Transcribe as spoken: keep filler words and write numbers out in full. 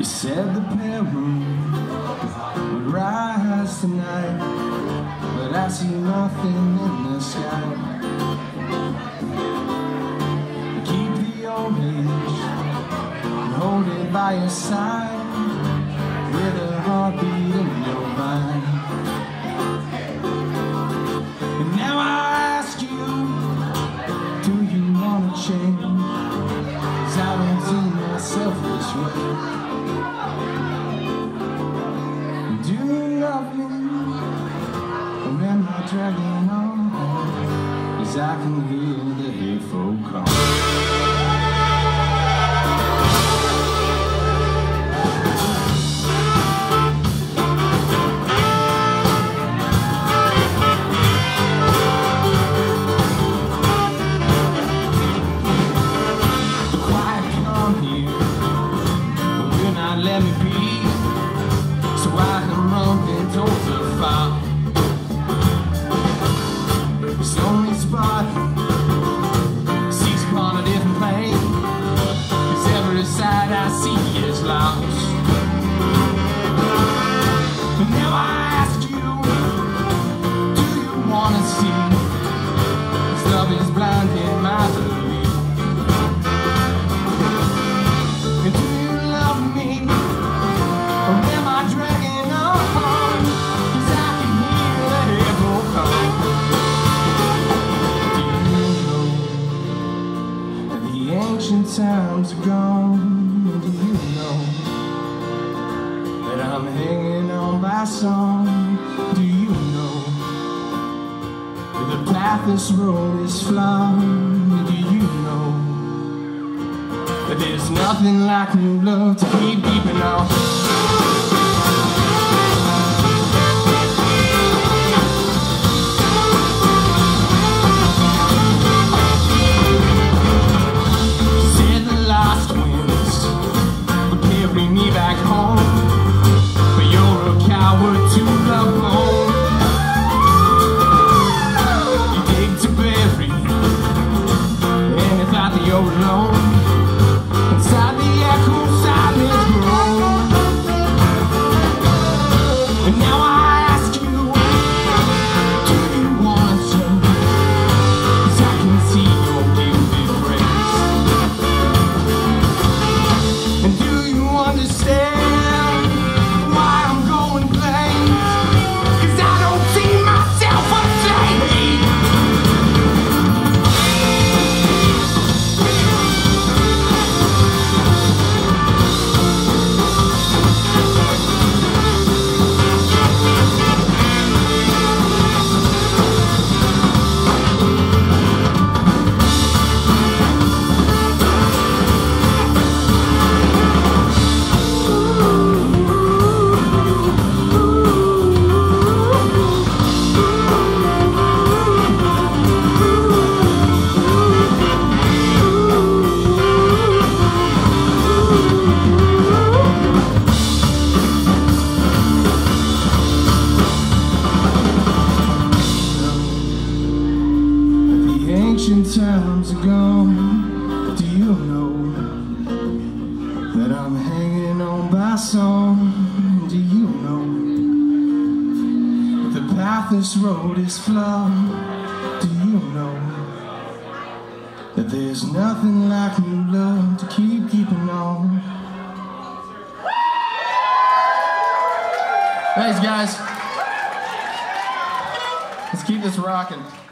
You said the moon would rise tonight, but I see nothing in the sky. Keep the orange and hold it by your side, with a heartbeat in your mind. And now I ask you, do you want to change? 'Cause I don't see myself this way. Do you love me, or am I dragging on? 'Cause I can hear the hateful call. Times are gone, and do you know that I'm hanging on by song? Do you know that the path this road is flung? Do you know that there's nothing like new love to keep beeping on? Times are gone. Do you know that I'm hanging on by song? Do you know that the path this road is flung? Do you know that there's nothing like new love to keep keeping on? Thanks, guys. Let's keep this rocking.